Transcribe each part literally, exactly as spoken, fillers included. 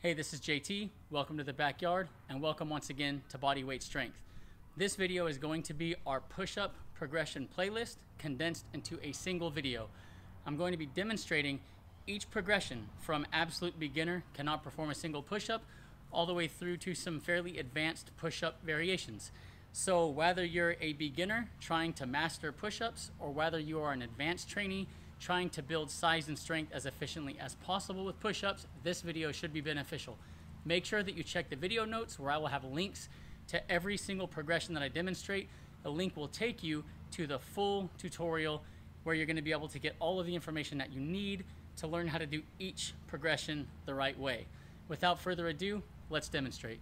Hey, this is J T. Welcome to the backyard and welcome once again to Bodyweight Strength. This video is going to be our push-up progression playlist condensed into a single video. I'm going to be demonstrating each progression from absolute beginner cannot perform a single push-up all the way through to some fairly advanced push-up variations. So whether you're a beginner trying to master push-ups or whether you are an advanced trainee trying to build size and strength as efficiently as possible with push-ups, this video should be beneficial. Make sure that you check the video notes where I will have links to every single progression that I demonstrate. A link will take you to the full tutorial where you're going to be able to get all of the information that you need to learn how to do each progression the right way. Without further ado, let's demonstrate.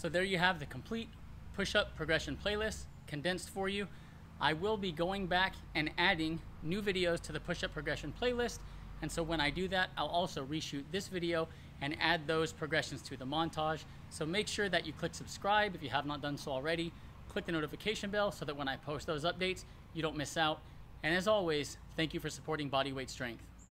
So there you have the complete push-up progression playlist condensed for you. I will be going back and adding new videos to the push-up progression playlist. And so when I do that, I'll also reshoot this video and add those progressions to the montage. So make sure that you click subscribe if you have not done so already. Click the notification bell so that when I post those updates, you don't miss out. And as always, thank you for supporting Bodyweight Strength.